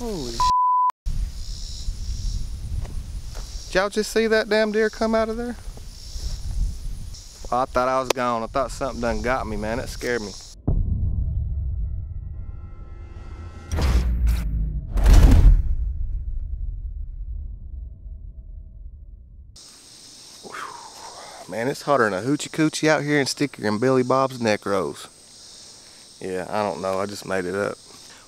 Holy shit. Did y'all just see that damn deer come out of there? Well, I thought I was gone. I thought something done got me, man. That scared me. Man, it's hotter than a hoochie coochie out here and stickier than Billy Bob's neck rolls. Yeah, I don't know, I just made it up.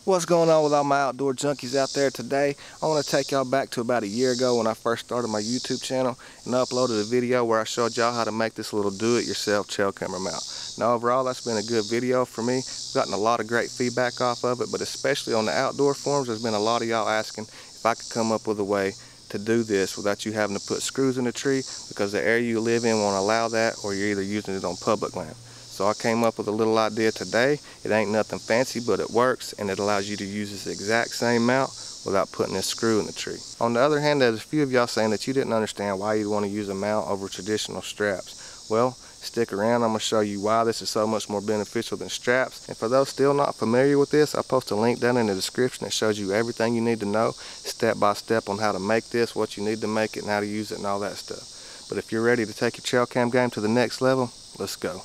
What's going on with all my outdoor junkies out there today? I want to take y'all back to about a year ago when I first started my YouTube channel and uploaded a video where I showed y'all how to make this little do-it-yourself trail camera mount. Now overall, that's been a good video for me. I've gotten a lot of great feedback off of it, but especially on the outdoor forums, there's been a lot of y'all asking if I could come up with a way to do this without you having to put screws in the tree because the area you live in won't allow that, or you're either using it on public land. So I came up with a little idea today. It ain't nothing fancy, but it works, and it allows you to use this exact same mount without putting this screw in the tree. On the other hand, there's a few of y'all saying that you didn't understand why you'd want to use a mount over traditional straps. Well, stick around, I'm going to show you why this is so much more beneficial than straps. And for those still not familiar with this, I'll post a link down in the description that shows you everything you need to know, step by step, on how to make this, what you need to make it, and how to use it, and all that stuff. But if you're ready to take your trail cam game to the next level, let's go.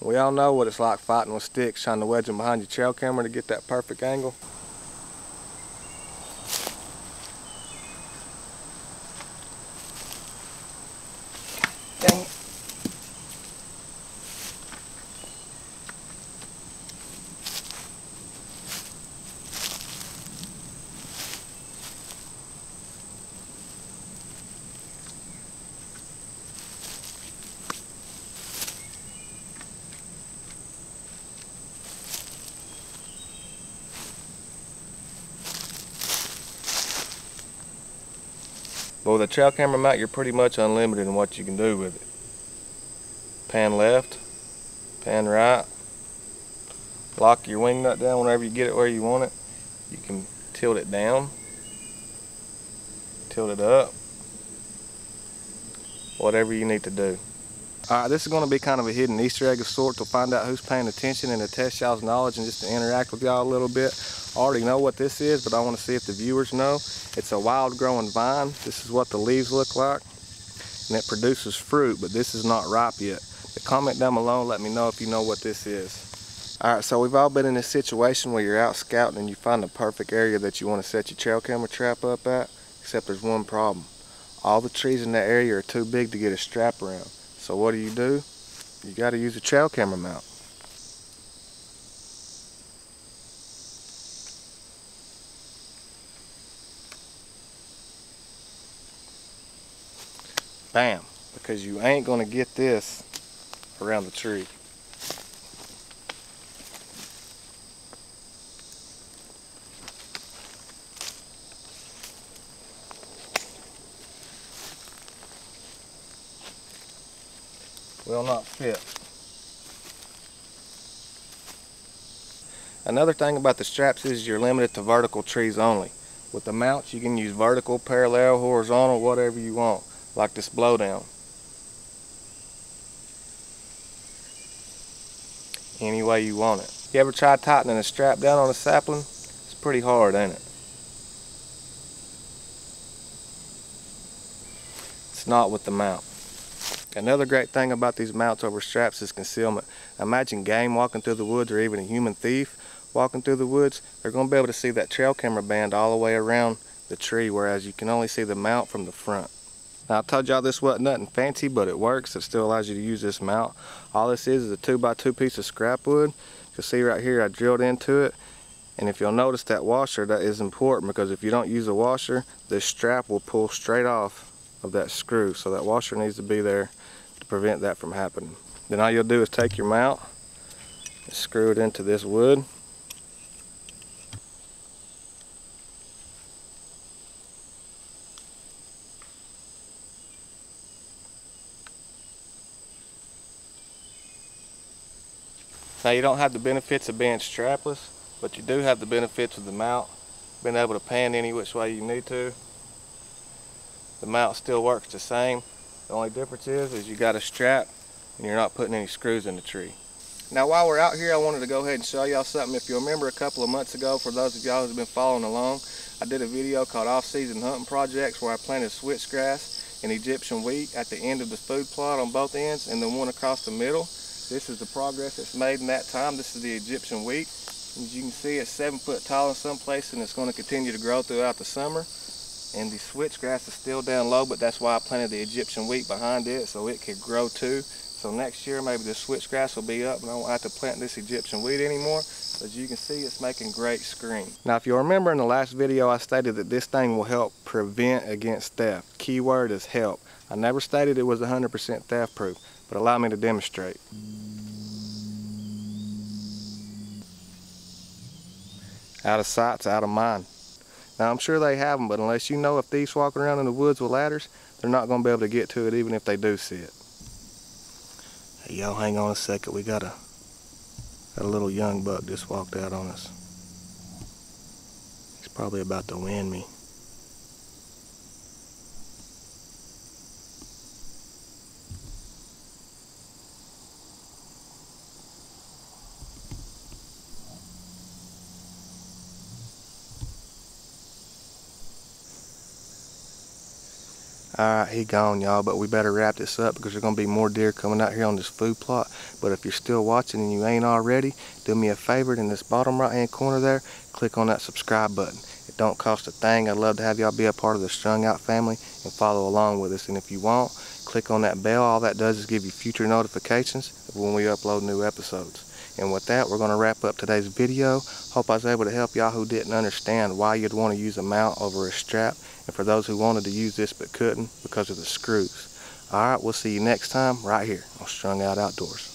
We all know what it's like fighting with sticks, trying to wedge them behind your trail camera to get that perfect angle. But with a trail camera mount, you're pretty much unlimited in what you can do with it. Pan left, pan right, lock your wing nut down whenever you get it where you want it. You can tilt it down, tilt it up, whatever you need to do. Alright, this is going to be kind of a hidden Easter egg of sorts. We'll find out who's paying attention and to test y'all's knowledge and just to interact with y'all a little bit. I already know what this is, but I want to see if the viewers know. It's a wild growing vine. This is what the leaves look like, and it produces fruit, but this is not ripe yet. But comment down below and let me know if you know what this is. Alright, so we've all been in this situation where you're out scouting and you find the perfect area that you want to set your trail camera trap up at, except there's one problem. All the trees in that area are too big to get a strap around. So what do? You got to use a trail camera mount. Bam! Because you ain't going to get this around the tree. Will not fit. Another thing about the straps is you're limited to vertical trees only. With the mounts, you can use vertical, parallel, horizontal, whatever you want, like this blowdown. Any way you want it. You ever tried tightening a strap down on a sapling? It's pretty hard, ain't it? It's not with the mount. Another great thing about these mounts over straps is concealment. Imagine game walking through the woods, or even a human thief walking through the woods. They're going to be able to see that trail camera band all the way around the tree, whereas you can only see the mount from the front. Now, I told y'all this wasn't nothing fancy, but it works. It still allows you to use this mount. All this is a 2x2 piece of scrap wood. You'll see right here I drilled into it. And if you'll notice that washer, that is important, because if you don't use a washer, this strap will pull straight off of that screw. So that washer needs to be there to prevent that from happening. Then all you'll do is take your mount and screw it into this wood. Now, you don't have the benefits of being strapless, but you do have the benefits of the mount, being able to pan any which way you need to. The mount still works the same. The only difference is you got a strap and you're not putting any screws in the tree. Now while we're out here, I wanted to go ahead and show y'all something. If you remember a couple of months ago, for those of y'all who's been following along, I did a video called Off-Season Hunting Projects where I planted switchgrass and Egyptian wheat at the end of the food plot on both ends and then one across the middle. This is the progress it's made in that time. This is the Egyptian wheat. As you can see, it's 7 foot tall in some places and it's going to continue to grow throughout the summer. And the switchgrass is still down low, but that's why I planted the Egyptian wheat behind it so it could grow too. So next year maybe the switchgrass will be up and I won't have to plant this Egyptian wheat anymore. As you can see, it's making great screen. Now if you remember in the last video, I stated that this thing will help prevent against theft. Keyword is help. I never stated it was 100% theft proof, but allow me to demonstrate. Out of sight's out of mind. Now I'm sure they have them, but unless you know if thieves walking around in the woods with ladders, they're not going to be able to get to it even if they do see it. Hey, y'all, hang on a second. We got a little young buck just walked out on us. He's probably about to wind me. Alright, he gone, y'all, but we better wrap this up because there's going to be more deer coming out here on this food plot. But if you're still watching and you ain't already, do me a favor, in this bottom right hand corner there, click on that subscribe button. It don't cost a thing. I'd love to have y'all be a part of the Strung Out family and follow along with us. And if you want, click on that bell. All that does is give you future notifications of when we upload new episodes. And with that, we're going to wrap up today's video. Hope I was able to help y'all who didn't understand why you'd want to use a mount over a strap, and for those who wanted to use this but couldn't because of the screws. All right, we'll see you next time right here on Strung Out Outdoors.